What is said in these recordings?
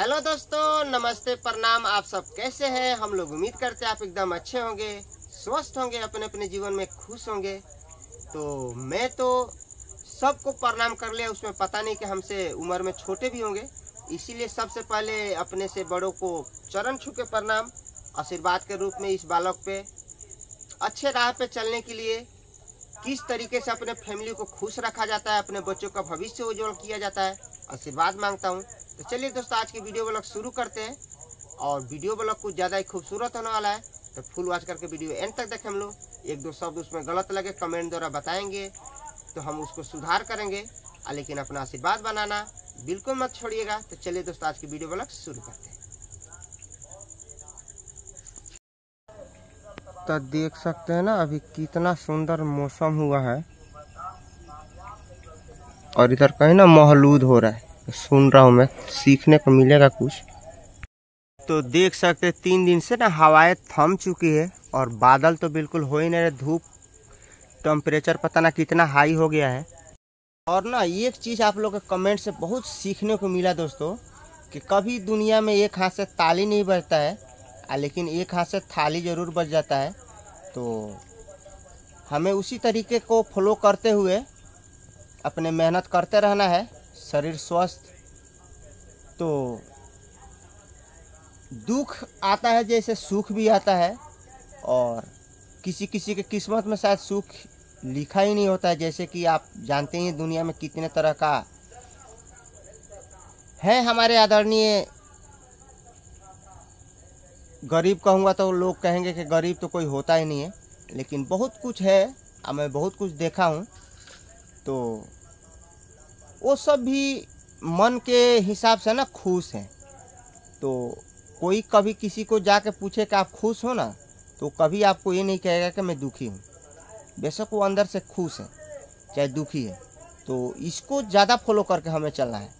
Hello दोस्तों, नमस्ते, प्रणाम। आप सब कैसे हैं? हम लोग उम्मीद करते हैं आप एकदम अच्छे होंगे, स्वस्थ होंगे, अपने अपने जीवन में खुश होंगे। तो मैं तो सबको प्रणाम कर लिया, उसमें पता नहीं कि हमसे उम्र में छोटे भी होंगे, इसीलिए सबसे पहले अपने से बड़ों को चरण छू के प्रणाम, आशीर्वाद के रूप में इस बालक पे अच्छे राह पे चलने के लिए किस तरीके से अपने फैमिली को खुश रखा जाता है, अपने बच्चों का भविष्य उज्ज्वल किया जाता है, आशीर्वाद मांगता हूँ। तो चलिए दोस्तों, आज की वीडियो ब्लॉग शुरू करते हैं और वीडियो ब्लॉग कुछ ज़्यादा ही खूबसूरत होने वाला है, तो फुल वॉच करके वीडियो एंड तक देखें। हम लोग एक दो शब्द उसमें गलत लगे कमेंट द्वारा बताएंगे तो हम उसको सुधार करेंगे, लेकिन अपना आशीर्वाद बनाना बिल्कुल मत छोड़िएगा। तो चलिए दोस्तों, आज की वीडियो ब्लॉग शुरू करते हैं। तो देख सकते हैं ना, अभी कितना सुंदर मौसम हुआ है और इधर कहीं ना महलूद हो रहा है, सुन रहा हूँ मैं, सीखने को मिलेगा कुछ। तो देख सकते हैं 3 दिन से ना हवाएं थम चुकी है और बादल तो बिल्कुल हो ही नहीं रहे, धूप, टेम्परेचर पता ना कितना हाई हो गया है। और ना एक चीज़ आप लोग के कमेंट से बहुत सीखने को मिला दोस्तों, कि कभी दुनिया में एक हाथ से ताली नहीं बजता है, लेकिन एक हाथ से थाली ज़रूर बच जाता है। तो हमें उसी तरीके को फॉलो करते हुए अपने मेहनत करते रहना है, शरीर स्वस्थ। तो दुख आता है जैसे सुख भी आता है, और किसी किसी के किस्मत में शायद सुख लिखा ही नहीं होता है, जैसे कि आप जानते ही दुनिया में कितने तरह का है। हमारे आदरणीय गरीब कहूँगा तो लोग कहेंगे कि गरीब तो कोई होता ही नहीं है, लेकिन बहुत कुछ है, मैं बहुत कुछ देखा हूँ। तो वो सब भी मन के हिसाब से ना खुश हैं। तो कोई कभी किसी को जाके पूछे कि आप खुश हो ना, तो कभी आपको ये नहीं कहेगा कि मैं दुखी हूँ, बेशक वो अंदर से खुश है चाहे दुखी है। तो इसको ज़्यादा फॉलो करके हमें चलना है।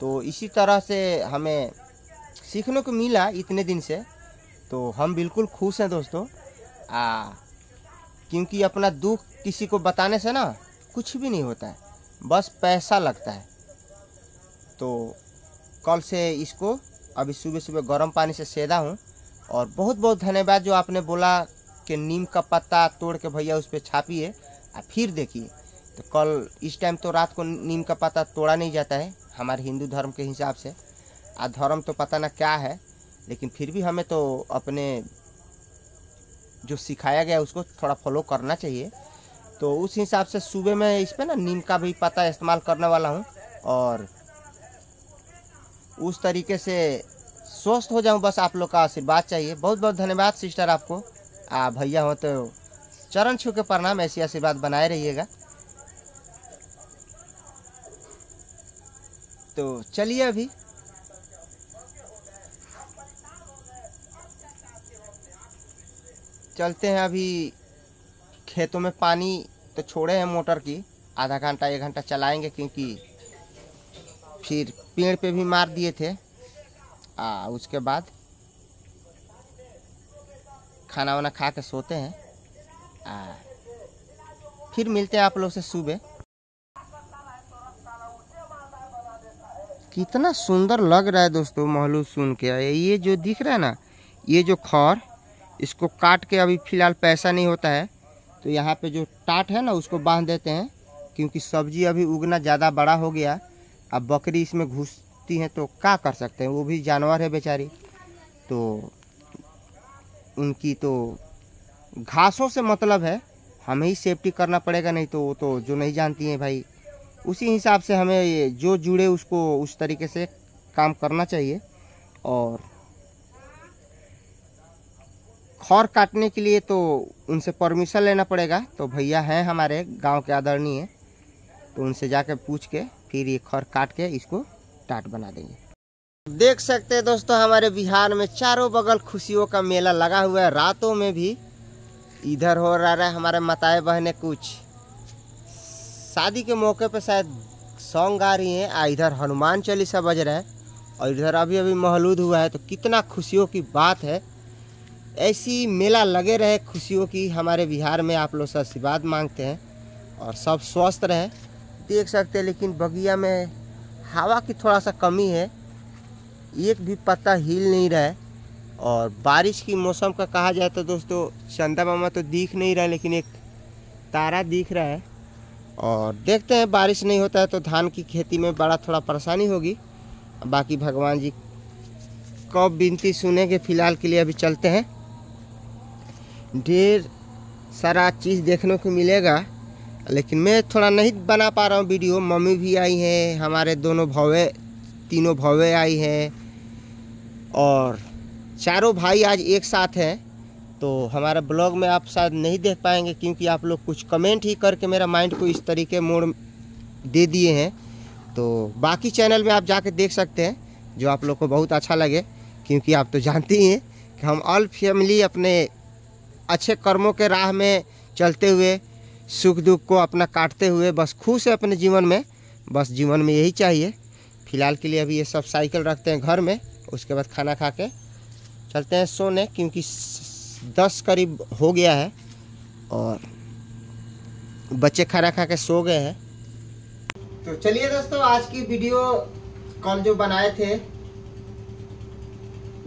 तो इसी तरह से हमें सीखने को मिला इतने दिन से, तो हम बिल्कुल खुश हैं दोस्तों। क्योंकि अपना दुख किसी को बताने से ना कुछ भी नहीं होता है, बस पैसा लगता है। तो कल से इसको अभी सुबह सुबह गर्म पानी से सेदा हूँ। और बहुत बहुत धन्यवाद जो आपने बोला कि नीम का पत्ता तोड़ के भैया उस पर छापिए और फिर देखिए। तो कल इस टाइम तो रात को नीम का पत्ता तोड़ा नहीं जाता है हमारे हिंदू धर्म के हिसाब से, और धर्म तो पता ना क्या है, लेकिन फिर भी हमें तो अपने जो सिखाया गया उसको थोड़ा फॉलो करना चाहिए। तो उस हिसाब से सुबह में इस पर ना नीम का भी पत्ता इस्तेमाल करने वाला हूँ और उस तरीके से स्वस्थ हो जाऊँ, बस आप लोग का आशीर्वाद चाहिए। बहुत बहुत धन्यवाद सिस्टर, आपको भैया हो तो चरण छू के प्रणाम, ऐसी आशीर्वाद बनाए रहिएगा। तो चलिए अभी चलते हैं, अभी खेतों में पानी तो छोड़े हैं मोटर की, आधा घंटा 1 घंटा चलाएंगे, क्योंकि फिर पेड़ पे भी मार दिए थे। उसके बाद खाना वाना खा के सोते हैं, फिर मिलते हैं आप लोग से सुबह। कितना सुंदर लग रहा है दोस्तों महलूद सुन के। ये जो दिख रहा है ना, ये जो खौर, इसको काट के अभी फ़िलहाल पैसा नहीं होता है, तो यहाँ पे जो टाट है ना उसको बांध देते हैं, क्योंकि सब्जी अभी उगना ज़्यादा बड़ा हो गया। अब बकरी इसमें घुसती है तो क्या कर सकते हैं, वो भी जानवर है बेचारी, तो उनकी तो घासों से मतलब है, हमें ही सेफ्टी करना पड़ेगा, नहीं तो वो तो जो नहीं जानती हैं भाई, उसी हिसाब से हमें जो जुड़े उसको उस तरीके से काम करना चाहिए। और खौर काटने के लिए तो उनसे परमिशन लेना पड़ेगा, तो भैया हैं हमारे गांव के आदरणीय, तो उनसे जाके पूछ के फिर ये खौर काट के इसको टाट बना देंगे। देख सकते हैं दोस्तों, हमारे बिहार में चारों बगल खुशियों का मेला लगा हुआ है, रातों में भी। इधर हो रहा है हमारे माताएं बहनें कुछ शादी के मौके पर शायद सॉन्ग गा रही हैं, इधर हनुमान चालीसा बज रहा है, और इधर अभी अभी महलूद हुआ है। तो कितना खुशियों की बात है, ऐसी मेला लगे रहे खुशियों की हमारे बिहार में। आप लोग से आशीर्वाद मांगते हैं और सब स्वस्थ रहें। देख सकते हैं, लेकिन बगिया में हवा की थोड़ा सा कमी है, एक भी पत्ता हिल नहीं रहा है। और बारिश की मौसम का कहा जाए तो दोस्तों चंदा मामा तो दिख नहीं रहा, लेकिन एक तारा दिख रहा है। और देखते हैं बारिश नहीं होता है तो धान की खेती में बड़ा थोड़ा परेशानी होगी। बाकी भगवान जी को विनती सुनेंगे। फिलहाल के लिए अभी चलते हैं, ढेर सारा चीज़ देखने को मिलेगा, लेकिन मैं थोड़ा नहीं बना पा रहा हूँ वीडियो। मम्मी भी आई हैं, हमारे दोनों भावे तीनों भावे आई हैं और चारों भाई आज एक साथ हैं, तो हमारा ब्लॉग में आप शायद नहीं देख पाएंगे क्योंकि आप लोग कुछ कमेंट ही करके मेरा माइंड को इस तरीके मोड़ दे दिए हैं। तो बाकी चैनल में आप जाके देख सकते हैं जो आप लोग को बहुत अच्छा लगे, क्योंकि आप तो जानते ही हैं कि हम ऑल फैमिली अपने अच्छे कर्मों के राह में चलते हुए सुख दुख को अपना काटते हुए बस खुश है अपने जीवन में। बस जीवन में यही चाहिए। फ़िलहाल के लिए अभी ये सब साइकिल रखते हैं घर में, उसके बाद खाना खा के चलते हैं सोने, क्योंकि 10 करीब हो गया है और बच्चे खाना खा के सो गए हैं। तो चलिए दोस्तों, आज की वीडियो कल जो बनाए थे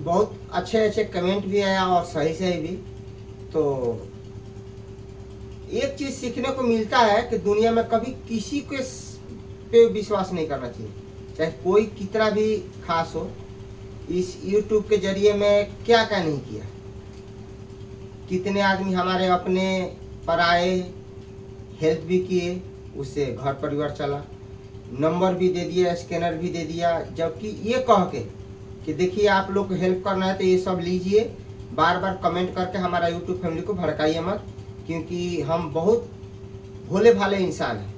बहुत अच्छे अच्छे कमेंट भी आया और सही सही भी। तो एक चीज़ सीखने को मिलता है कि दुनिया में कभी किसी के पे विश्वास नहीं करना चाहिए, चाहे कोई कितना भी खास हो। इस YouTube के जरिए मैं क्या क्या नहीं किया, कितने आदमी हमारे अपने पर आए, हेल्प भी किए, उससे घर परिवार चला, नंबर भी दे दिया, स्कैनर भी दे दिया, जबकि ये कह के कि देखिए आप लोग को हेल्प करना है तो ये सब लीजिए। बार बार कमेंट करके हमारा YouTube फैमिली को भड़काइए मत, क्योंकि हम बहुत भोले भाले इंसान हैं,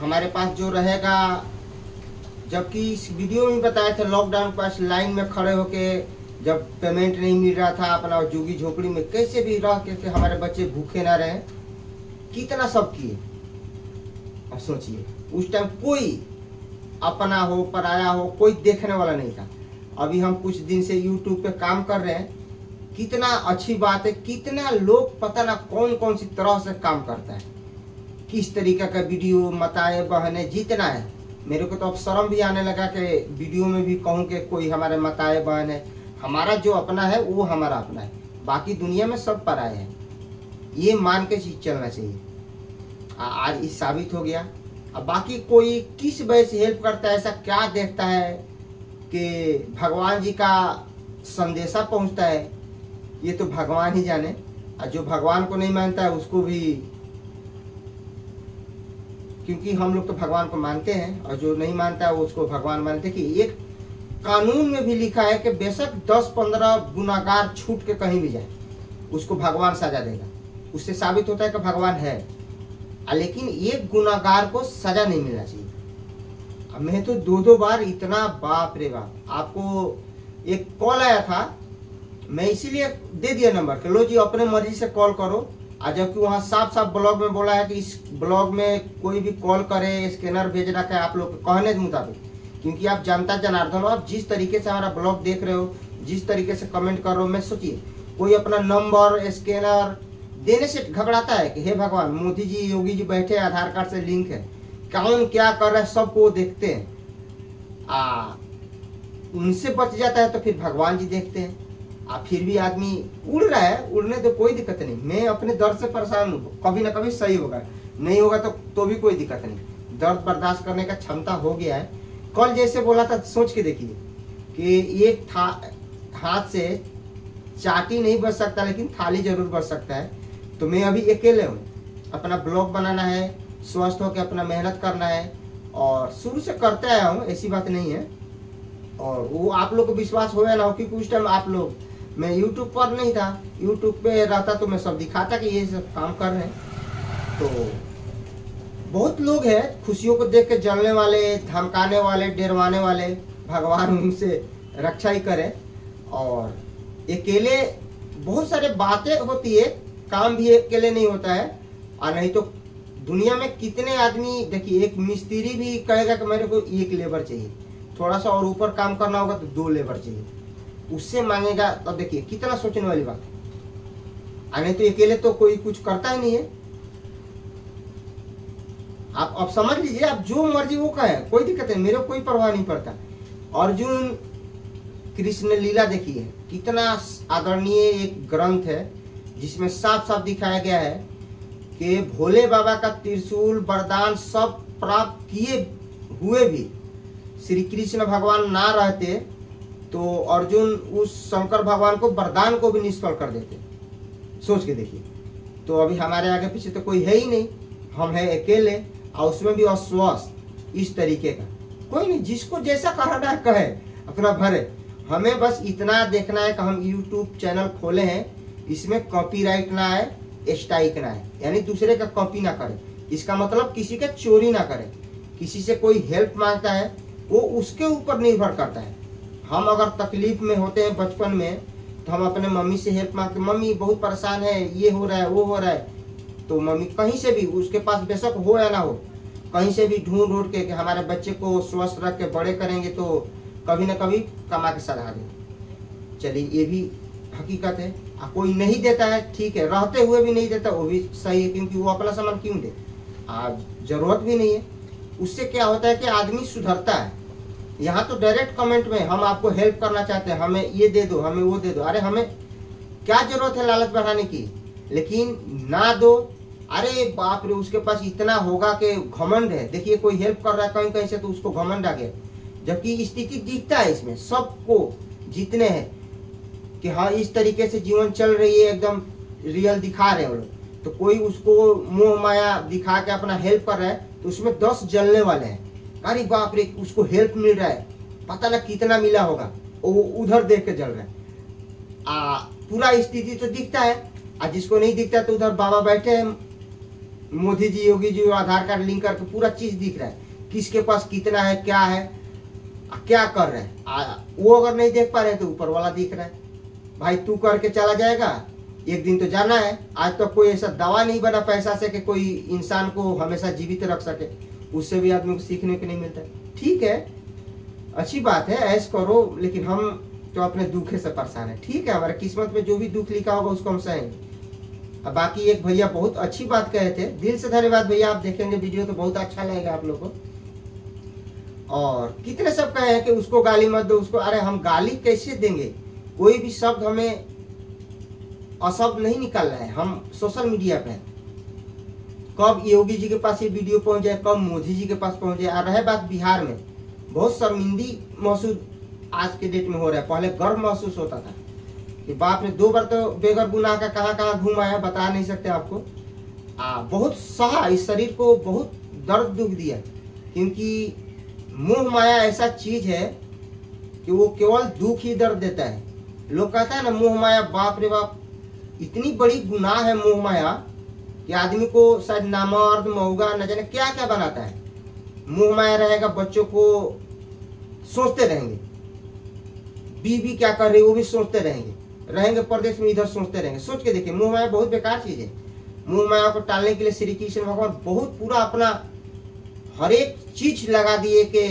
हमारे पास जो रहेगा। जबकि इस वीडियो में बताए थे लॉकडाउन के पास लाइन में खड़े होके जब पेमेंट नहीं मिल रहा था, अपना झुग्गी झोपड़ी में कैसे भी रह के हमारे बच्चे भूखे ना रहें, कितना सब किए। अब सोचिए उस टाइम कोई अपना हो पराया हो कोई देखने वाला नहीं था। अभी हम कुछ दिन से YouTube पे काम कर रहे हैं, कितना अच्छी बात है, कितना लोग पता ना कौन कौन सी तरह से काम करता है, किस तरीका का वीडियो मताए बहने जितना है। मेरे को तो अब शर्म भी आने लगा कि वीडियो में भी कहूँ कि कोई हमारे मताए बहन है। हमारा जो अपना है वो हमारा अपना है, बाकी दुनिया में सब पराए हैं, ये मान के चीज चलना चाहिए। आज इस साबित हो गया। अब बाकी कोई किस वजह से हेल्प करता है, ऐसा क्या देखता है कि भगवान जी का संदेशा पहुँचता है, ये तो भगवान ही जाने। और जो भगवान को नहीं मानता है उसको भी, क्योंकि हम लोग तो भगवान को मानते हैं और जो नहीं मानता है वो उसको भगवान मानते हैं। कि एक कानून में भी लिखा है कि बेशक 10-15 गुनाहगार छूट के कहीं भी जाए उसको भगवान सजा देगा। उससे साबित होता है कि भगवान है, लेकिन एक गुनाहगार को सजा नहीं मिलना चाहिए। अब मैं तो 2-2 बार इतना बाप रे बाप। आपको एक कॉल आया था, मैं इसीलिए दे दिया नंबर कि लो जी अपने मर्जी से कॉल करो। आज जबकि वहाँ साफ साफ ब्लॉग में बोला है कि इस ब्लॉग में कोई भी कॉल करे, स्कैनर भेज रखा है आप लोग के कहने के मुताबिक, क्योंकि आप जनता जनार्दन हो। आप जिस तरीके से हमारा ब्लॉग देख रहे हो, जिस तरीके से कमेंट कर रहे हो, मैं सोचिए कोई अपना नंबर स्कैनर देने से घबराता है कि हे भगवान मोदी जी योगी जी बैठे, आधार कार्ड से लिंक है, कौन क्या कर रहा है सबको देखते हैं। उनसे बच जाता है तो फिर भगवान जी देखते हैं। फिर भी आदमी उड़ रहा है, उड़ने तो कोई दिक्कत नहीं। मैं अपने दर्द से परेशान हूँ, कभी ना कभी सही होगा, नहीं होगा तो भी कोई दिक्कत नहीं। दर्द बर्दाश्त करने का क्षमता हो गया है। कल जैसे बोला था, सोच के देखिए कि एक हाथ से चाटी नहीं बच सकता लेकिन थाली जरूर बच सकता है। तो मैं अभी अकेले हूँ, अपना ब्लॉग बनाना है, स्वस्थ होकर अपना मेहनत करना है और शुरू से करते आया हूँ, ऐसी बात नहीं है। और वो आप लोग को विश्वास हो या ना हो, क्योंकि उस टाइम आप लोग, मैं YouTube पर नहीं था, YouTube पे रहता तो मैं सब दिखाता कि ये सब काम कर रहे हैं। तो बहुत लोग हैं खुशियों को देख के जलने वाले, धमकाने वाले, डरवाने वाले, भगवान उनसे रक्षा ही करे। और अकेले बहुत सारे बातें होती है, काम भी अकेले नहीं होता है। और नहीं तो दुनिया में कितने आदमी, देखिए एक मिस्त्री भी कहेगा कि मेरे को एक लेबर चाहिए, थोड़ा सा और ऊपर काम करना होगा तो 2 लेबर चाहिए, उससे मांगेगा। तो देखिए कितना सोचने वाली बात है। आने तो अकेले तो कोई कुछ करता ही नहीं है। आप समझ लीजिए, आप जो मर्जी वो कहे, कोई दिक्कत नहीं, मेरे को कोई परवाह नहीं पड़ता। अर्जुन कृष्ण लीला देखिए, कितना आदरणीय एक ग्रंथ है जिसमें साफ साफ दिखाया गया है कि भोले बाबा का त्रिशूल वरदान सब प्राप्त किए हुए भी श्री कृष्ण भगवान ना रहते तो अर्जुन उस शंकर भगवान को वरदान को भी निष्फल कर देते। सोच के देखिए, तो अभी हमारे आगे पीछे तो कोई है ही नहीं, हम हैं अकेले और उसमें भी अस्वस्थ। इस तरीके का कोई नहीं, जिसको जैसा कहना है कहे, अपना भरे। हमें बस इतना देखना है कि हम YouTube चैनल खोले हैं, इसमें कॉपीराइट ना आए, स्ट्राइक ना आए, यानी दूसरे का कॉपी ना करें। इसका मतलब किसी का चोरी ना करें। किसी से कोई हेल्प मांगता है वो उसके ऊपर निर्भर करता है। हम अगर तकलीफ में होते हैं बचपन में तो हम अपने मम्मी से हेल्प मांगते, मम्मी बहुत परेशान है, ये हो रहा है, वो हो रहा है, तो मम्मी कहीं से भी, उसके पास बेशक हो या ना हो, कहीं से भी ढूंढ ढूंढ के हमारे बच्चे को स्वस्थ रख के बड़े करेंगे तो कभी ना कभी कमा के सधा देंगे। चलिए, ये भी हकीकत है। कोई नहीं देता है, ठीक है, रहते हुए भी नहीं देता, वो भी सही है, क्योंकि वो अपना सामान क्यों दे, आज जरूरत भी नहीं है। उससे क्या होता है कि आदमी सुधरता है। यहाँ तो डायरेक्ट कमेंट में हम आपको हेल्प करना चाहते हैं, हमें ये दे दो, हमें वो दे दो, अरे हमें क्या जरूरत है लालच बढ़ाने की, लेकिन ना दो। अरे बाप रे, उसके पास इतना होगा कि घमंड है। देखिए, कोई हेल्प कर रहा है कहीं कहीं से तो उसको घमंड आ गया, जबकि स्थिति दिखता है इसमें सबको जीतने हैं कि हाँ इस तरीके से जीवन चल रही है, एकदम रियल दिखा रहे हैं वो लोग। तो कोई उसको मोह माया दिखा के अपना हेल्प कर रहा है तो उसमें 10 जलने वाले हैं। अरे बाप रे, उसको हेल्प मिल रहा है, पता ना कितना मिला होगा, वो उधर देख के जल रहा है। पूरा स्थिति तो दिखता है, और जिसको नहीं दिखता तो उधर बाबा बैठे हैं, मोदी जी, योगी जी, आधार कार्ड लिंक करके पूरा चीज दिख रहा है, किसके पास कितना है, क्या है, क्या कर रहे हैं। वो अगर नहीं देख पा रहे तो ऊपर वाला दिख रहा है। भाई तू करके चला जाएगा, एक दिन तो जाना है। आज तक तो कोई ऐसा दवा नहीं बना पैसा से कि कोई इंसान को हमेशा जीवित रख सके, उससे भी आदमी को सीखने को नहीं मिलता। ठीक है, अच्छी बात है, ऐश करो, लेकिन हम तो अपने दुखे से परेशान है। ठीक है, हमारे किस्मत में जो भी दुख लिखा होगा उसको हम सहेंगे। बाकी एक भैया बहुत अच्छी बात कहे थे, दिल से धन्यवाद भैया, आप देखेंगे वीडियो तो बहुत अच्छा लगेगा आप लोग को। और कितने सब कहे हैं कि उसको गाली मत दो, उसको, अरे हम गाली कैसे देंगे, कोई भी शब्द हमें अशब्द नहीं निकालना है। हम सोशल मीडिया पे हैं, कब योगी जी के पास ये वीडियो पहुंच जाए, कब मोदी जी के पास पहुंच जाए। और रहे बात बिहार में, बहुत शर्मिंदी महसूस आज के डेट में हो रहा है। पहले गर्व महसूस होता था कि बाप ने 2 बार तो बेगर गुनाह का कहाँ कहाँ घूम आया, बता नहीं सकते आपको। बहुत सहा, इस शरीर को बहुत दर्द दुख दिया, क्योंकि मोह माया ऐसा चीज है कि वो केवल दुख ही दर्द देता है। लोग कहता है ना मोह माया, बाप रे बाप, इतनी बड़ी गुनाह है मोह माया कि आदमी को शायद नामर्द, मऊगा, न जाने क्या क्या बनाता है। मोह माया रहेगा, बच्चों को सोचते रहेंगे, बीवी क्या कर रही वो भी सोचते रहेंगे, प्रदेश में इधर सोचते रहेंगे। सोच के देखिए, मोह माया बहुत बेकार चीज है। मोह माया को टालने के लिए श्री कृष्ण भगवान बहुत पूरा अपना हर एक चीज लगा दिए कि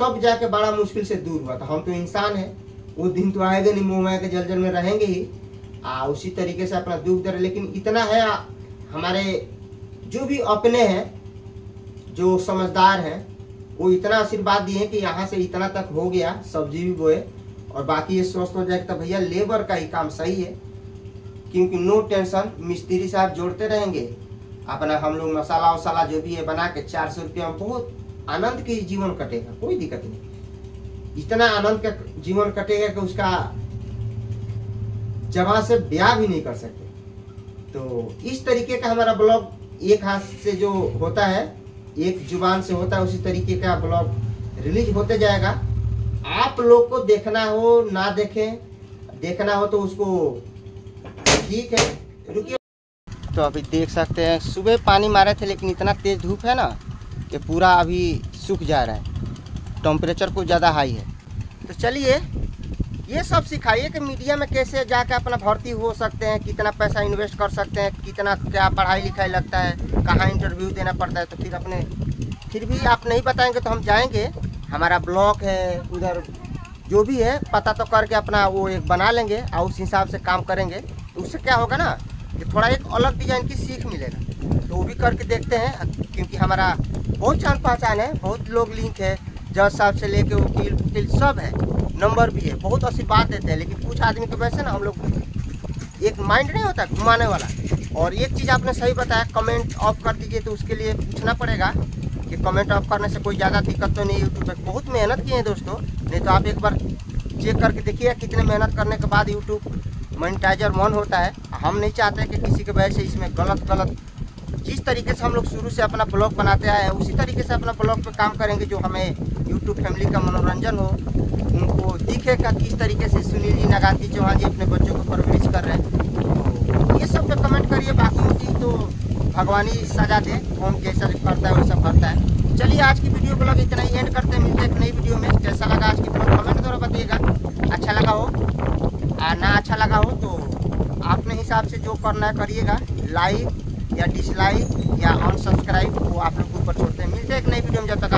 तब जाके बड़ा मुश्किल से दूर हुआ था। हम तो इंसान है, वो दिन तो आएगा नहीं, मोह माया के जलजल में रहेंगे ही। उसी तरीके से अपना दुख दर्द, लेकिन इतना है हमारे जो भी अपने हैं जो समझदार हैं वो इतना आशीर्वाद दिए कि यहाँ से इतना तक हो गया, सब्जी भी बोए, और बाकी ये स्वस्थ हो जाएगा। तो भैया लेबर का ही काम सही है, क्योंकि नो टेंशन, मिस्त्री साहब जोड़ते रहेंगे अपना, हम लोग मसाला वसाला जो भी है बना के 400 रुपया में बहुत आनंद के जीवन कटेगा, कोई दिक्कत नहीं। इतना आनंद का जीवन कटेगा कि उसका जवाब से ब्याह भी नहीं कर सकते। तो इस तरीके का हमारा ब्लॉग, एक हाथ से जो होता है, एक जुबान से होता है, उसी तरीके का ब्लॉग रिलीज होते जाएगा। आप लोग को देखना हो ना देखें, देखना हो तो उसको ठीक है, रुकिए। तो अभी देख सकते हैं, सुबह पानी मारे थे लेकिन इतना तेज धूप है ना कि पूरा अभी सूख जा रहा है, टेम्परेचर को ज़्यादा हाई है। तो चलिए, ये सब सिखाइए कि मीडिया में कैसे जाकर अपना भर्ती हो सकते हैं, कितना पैसा इन्वेस्ट कर सकते हैं, कितना क्या पढ़ाई लिखाई लगता है, कहाँ इंटरव्यू देना पड़ता है। तो फिर अपने, फिर भी आप नहीं बताएंगे तो हम जाएंगे, हमारा ब्लॉग है उधर, जो भी है पता तो करके अपना वो एक बना लेंगे और उस हिसाब से काम करेंगे। उससे क्या होगा ना कि थोड़ा एक अलग डिजाइन की सीख मिलेगा। तो वो भी करके देखते हैं, क्योंकि हमारा बहुत जान पहचान है, बहुत लोग लिंक है, जज साहब से लेके वकील वकील सब है, नंबर भी है, बहुत अच्छी बात देते हैं। लेकिन कुछ आदमी के वैसे ना हम लोग एक माइंड नहीं होता घुमाने वाला। और एक चीज़ आपने सही बताया, कमेंट ऑफ कर दीजिए, तो उसके लिए पूछना पड़ेगा कि कमेंट ऑफ करने से कोई ज़्यादा दिक्कत तो नहीं। यूट्यूब पर बहुत मेहनत किए हैं दोस्तों, नहीं तो आप एक बार चेक करके देखिए कितने मेहनत करने के बाद यूट्यूब मोनेटाइजर मन होता है। हम नहीं चाहते कि किसी के वजह से इसमें गलत जिस तरीके से हम लोग शुरू से अपना ब्लॉग बनाते आए हैं उसी तरीके से अपना ब्लॉग पे काम करेंगे, जो हमें यूट्यूब फैमिली का मनोरंजन हो, उनको दिखेगा किस तरीके से सुनील नगांती चौहान जी अपने बच्चों को परवरिश कर रहे हैं। तो ये सब पे कमेंट करिए, बाकी की तो भगवान ही सजा दे, कौन जैसा करता है वैसा करता है। चलिए आज की वीडियो ब्लॉग इतना ही एंड करते हैं, मिलते हैं एक नई वीडियो में। कैसा लगा आज की ब्लॉग कमेंट द्वारा बताइएगा, अच्छा लगा हो ना अच्छा लगा हो तो आपने हिसाब से जो करना करिएगा, लाइक या डिसलाइक या अनसब्सक्राइब, वो आप लोग ऊपर छोड़ते हैं। मिलते हैं एक नई वीडियो में, जब तक